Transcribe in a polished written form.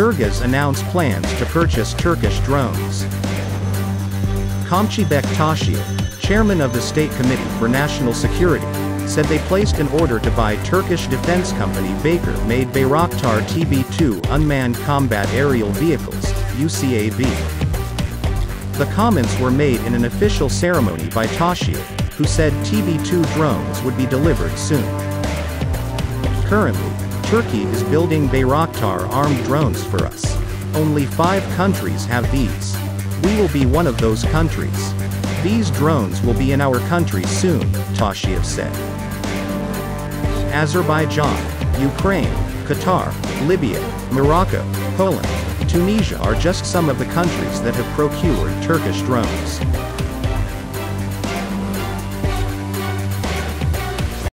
Kyrgyz announced plans to purchase Turkish drones. Kamchybek Tashiev, chairman of the State Committee for National Security, said they placed an order to buy Turkish defense company Baker-made Bayraktar TB2 unmanned combat aerial vehicles, UCAV. The comments were made in an official ceremony by Tashiev, who said TB2 drones would be delivered soon. Currently, Turkey is building Bayraktar armed drones for us. Only 5 countries have these. We will be one of those countries. These drones will be in our country soon, Tashiev said. Azerbaijan, Ukraine, Qatar, Libya, Morocco, Poland, Tunisia are just some of the countries that have procured Turkish drones.